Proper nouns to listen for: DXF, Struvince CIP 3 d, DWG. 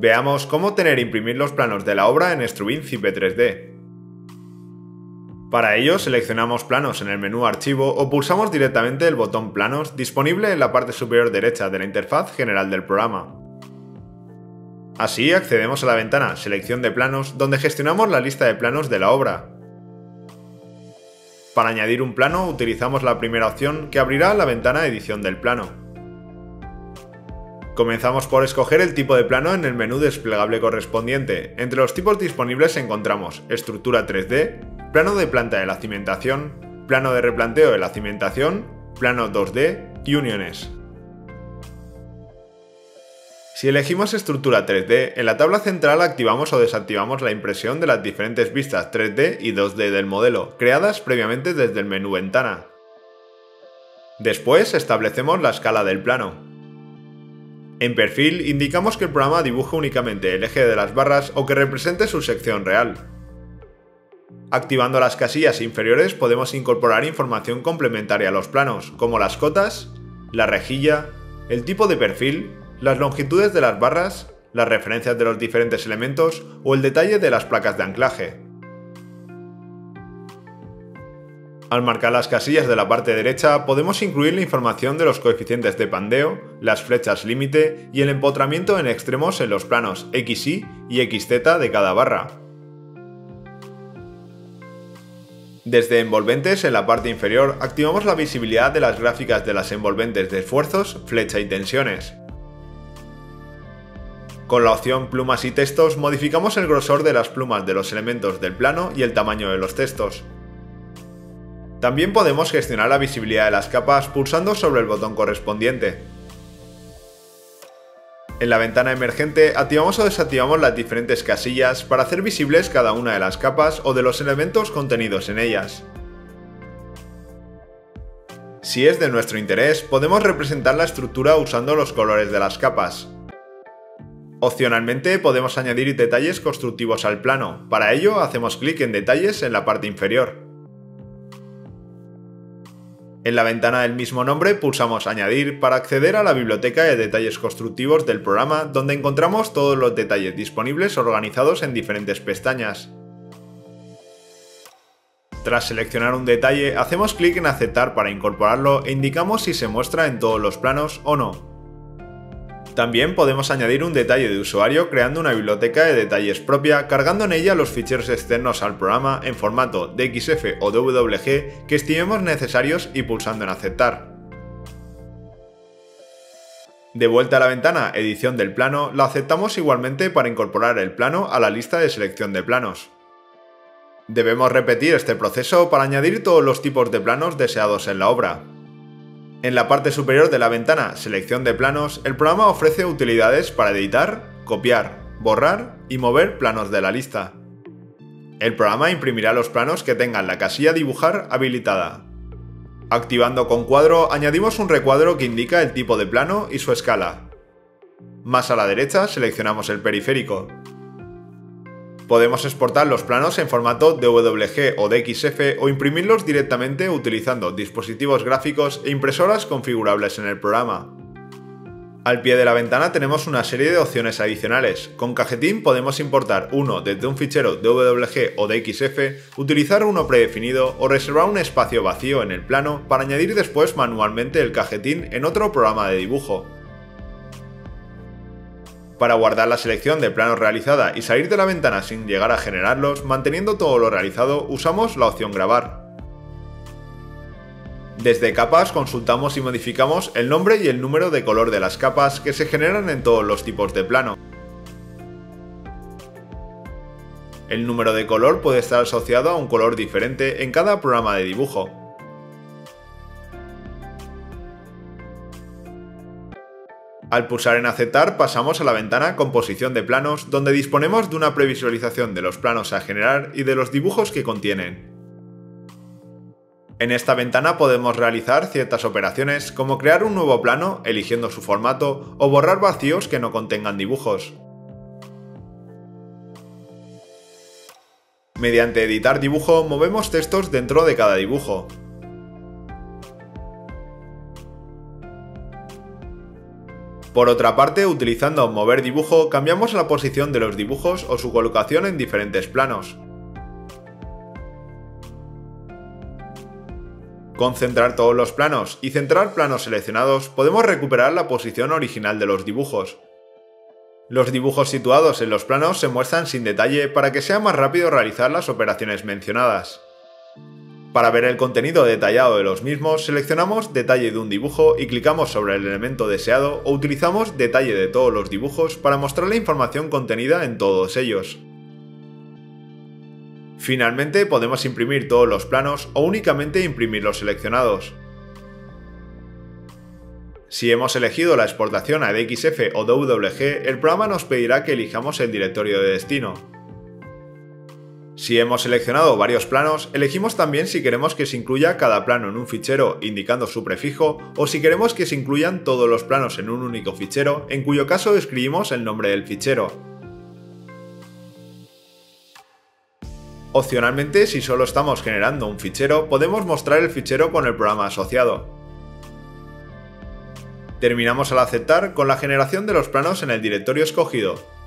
Veamos cómo obtener e imprimir los planos de la obra en Struvince CIP 3D. Para ello seleccionamos planos en el menú Archivo o pulsamos directamente el botón Planos disponible en la parte superior derecha de la interfaz general del programa. Así accedemos a la ventana Selección de planos donde gestionamos la lista de planos de la obra. Para añadir un plano utilizamos la primera opción que abrirá la ventana Edición del plano. Comenzamos por escoger el tipo de plano en el menú desplegable correspondiente. Entre los tipos disponibles encontramos estructura 3D, plano de planta de la cimentación, plano de replanteo de la cimentación, plano 2D y uniones. Si elegimos estructura 3D, en la tabla central activamos o desactivamos la impresión de las diferentes vistas 3D y 2D del modelo, creadas previamente desde el menú Ventana. Después establecemos la escala del plano. En Perfil indicamos que el programa dibuje únicamente el eje de las barras o que represente su sección real. Activando las casillas inferiores podemos incorporar información complementaria a los planos, como las cotas, la rejilla, el tipo de perfil, las longitudes de las barras, las referencias de los diferentes elementos o el detalle de las placas de anclaje. Al marcar las casillas de la parte derecha podemos incluir la información de los coeficientes de pandeo, las flechas límite y el empotramiento en extremos en los planos XY y XZ de cada barra. Desde envolventes en la parte inferior activamos la visibilidad de las gráficas de las envolventes de esfuerzos, flecha y tensiones. Con la opción plumas y textos modificamos el grosor de las plumas de los elementos del plano y el tamaño de los textos. También podemos gestionar la visibilidad de las capas pulsando sobre el botón correspondiente. En la ventana emergente activamos o desactivamos las diferentes casillas para hacer visibles cada una de las capas o de los elementos contenidos en ellas. Si es de nuestro interés, podemos representar la estructura usando los colores de las capas. Opcionalmente podemos añadir detalles constructivos al plano, para ello hacemos clic en Detalles en la parte inferior. En la ventana del mismo nombre pulsamos Añadir para acceder a la biblioteca de detalles constructivos del programa donde encontramos todos los detalles disponibles organizados en diferentes pestañas. Tras seleccionar un detalle hacemos clic en Aceptar para incorporarlo e indicamos si se muestra en todos los planos o no. También podemos añadir un detalle de usuario creando una biblioteca de detalles propia, cargando en ella los ficheros externos al programa en formato DXF o DWG que estimemos necesarios y pulsando en Aceptar. De vuelta a la ventana Edición del plano, la aceptamos igualmente para incorporar el plano a la lista de selección de planos. Debemos repetir este proceso para añadir todos los tipos de planos deseados en la obra. En la parte superior de la ventana Selección de planos, el programa ofrece utilidades para editar, copiar, borrar y mover planos de la lista. El programa imprimirá los planos que tengan la casilla Dibujar habilitada. Activando con cuadro, añadimos un recuadro que indica el tipo de plano y su escala. Más a la derecha seleccionamos el periférico. Podemos exportar los planos en formato DWG o DXF o imprimirlos directamente utilizando dispositivos gráficos e impresoras configurables en el programa. Al pie de la ventana tenemos una serie de opciones adicionales. Con cajetín podemos importar uno desde un fichero DWG o DXF, utilizar uno predefinido o reservar un espacio vacío en el plano para añadir después manualmente el cajetín en otro programa de dibujo. Para guardar la selección de planos realizada y salir de la ventana sin llegar a generarlos, manteniendo todo lo realizado, usamos la opción Grabar. Desde capas consultamos y modificamos el nombre y el número de color de las capas que se generan en todos los tipos de plano. El número de color puede estar asociado a un color diferente en cada programa de dibujo. Al pulsar en Aceptar pasamos a la ventana Composición de planos, donde disponemos de una previsualización de los planos a generar y de los dibujos que contienen. En esta ventana podemos realizar ciertas operaciones como crear un nuevo plano eligiendo su formato o borrar vacíos que no contengan dibujos. Mediante Editar dibujo movemos textos dentro de cada dibujo. Por otra parte, utilizando mover dibujo, cambiamos la posición de los dibujos o su colocación en diferentes planos. Concentrar todos los planos y centrar planos seleccionados, podemos recuperar la posición original de los dibujos. Los dibujos situados en los planos se muestran sin detalle para que sea más rápido realizar las operaciones mencionadas. Para ver el contenido detallado de los mismos, seleccionamos Detalle de un dibujo y clicamos sobre el elemento deseado o utilizamos Detalle de todos los dibujos para mostrar la información contenida en todos ellos. Finalmente, podemos imprimir todos los planos o únicamente imprimir los seleccionados. Si hemos elegido la exportación a DXF o DWG, el programa nos pedirá que elijamos el directorio de destino. Si hemos seleccionado varios planos, elegimos también si queremos que se incluya cada plano en un fichero indicando su prefijo o si queremos que se incluyan todos los planos en un único fichero, en cuyo caso escribimos el nombre del fichero. Opcionalmente, si solo estamos generando un fichero, podemos mostrar el fichero con el programa asociado. Terminamos al aceptar con la generación de los planos en el directorio escogido.